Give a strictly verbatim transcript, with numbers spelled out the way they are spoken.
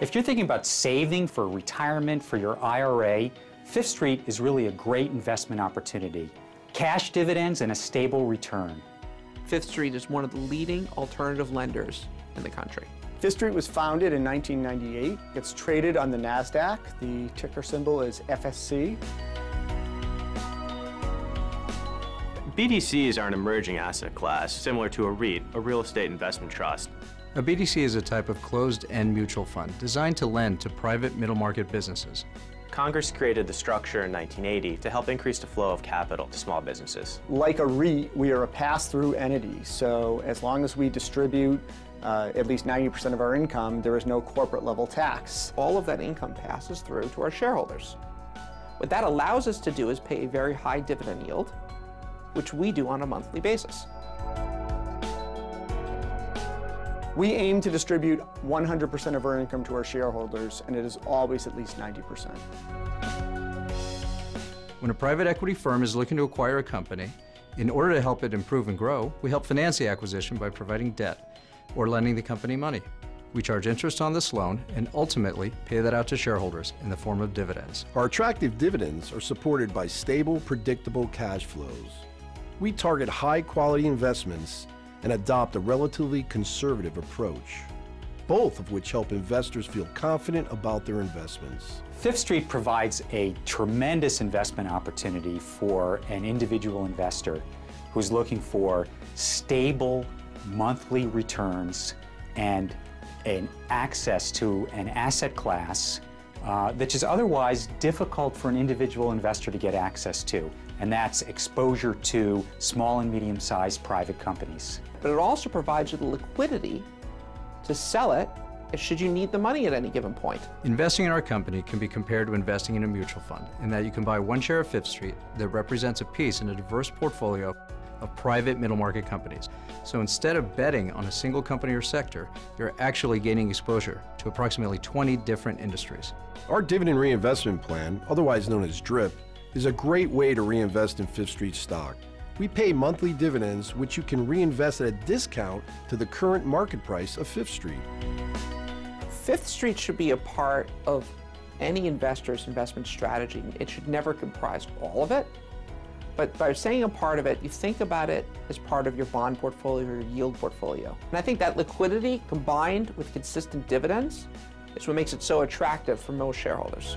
If you're thinking about saving for retirement, for your I R A, Fifth Street is really a great investment opportunity. Cash dividends and a stable return. Fifth Street is one of the leading alternative lenders in the country. Fifth Street was founded in nineteen ninety-eight. It's traded on the NASDAQ. The ticker symbol is F S C. B D Cs are an emerging asset class similar to a REIT, a real estate investment trust. A B D C is a type of closed-end mutual fund designed to lend to private middle-market businesses. Congress created the structure in nineteen eighty to help increase the flow of capital to small businesses. Like a REIT, we are a pass-through entity, so as long as we distribute uh, at least ninety percent of our income, there is no corporate-level tax. All of that income passes through to our shareholders. What that allows us to do is pay a very high dividend yield, which we do on a monthly basis. We aim to distribute one hundred percent of our income to our shareholders, and it is always at least ninety percent. When a private equity firm is looking to acquire a company, in order to help it improve and grow, we help finance the acquisition by providing debt or lending the company money. We charge interest on this loan and ultimately pay that out to shareholders in the form of dividends. Our attractive dividends are supported by stable, predictable cash flows. We target high-quality investments and adopt a relatively conservative approach, both of which help investors feel confident about their investments. Fifth Street provides a tremendous investment opportunity for an individual investor who's looking for stable monthly returns and an access to an asset class uh, that is otherwise difficult for an individual investor to get access to, and that's exposure to small and medium-sized private companies. But it also provides you the liquidity to sell it should you need the money at any given point. Investing in our company can be compared to investing in a mutual fund in that you can buy one share of Fifth Street that represents a piece in a diverse portfolio of private middle market companies. So instead of betting on a single company or sector, you're actually gaining exposure to approximately twenty different industries. Our dividend reinvestment plan, otherwise known as DRIP, is a great way to reinvest in Fifth Street stock. We pay monthly dividends, which you can reinvest at a discount to the current market price of Fifth Street. Fifth Street should be a part of any investor's investment strategy. It should never comprise all of it, but by saying a part of it, you think about it as part of your bond portfolio or your yield portfolio. And I think that liquidity combined with consistent dividends is what makes it so attractive for most shareholders.